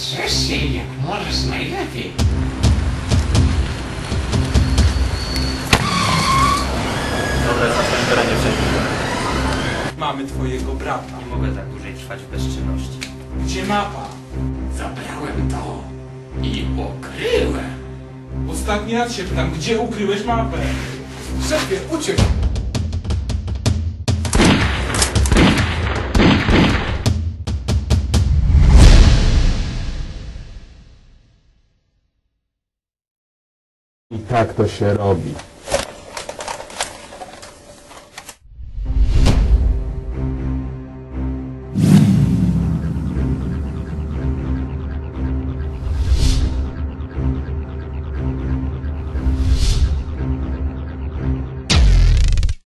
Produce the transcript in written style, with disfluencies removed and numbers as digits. Stresz się jak możesz najlepiej. Dobra, na swoim terenie przebiłem. Mamy twojego brata. Nie mogę tak dłużej trwać w bezczynności. Gdzie mapa? Zabrałem to i ukryłem. Ostatni raz się pytam, gdzie ukryłeś mapę? Szefie, uciekł! I tak to się robi.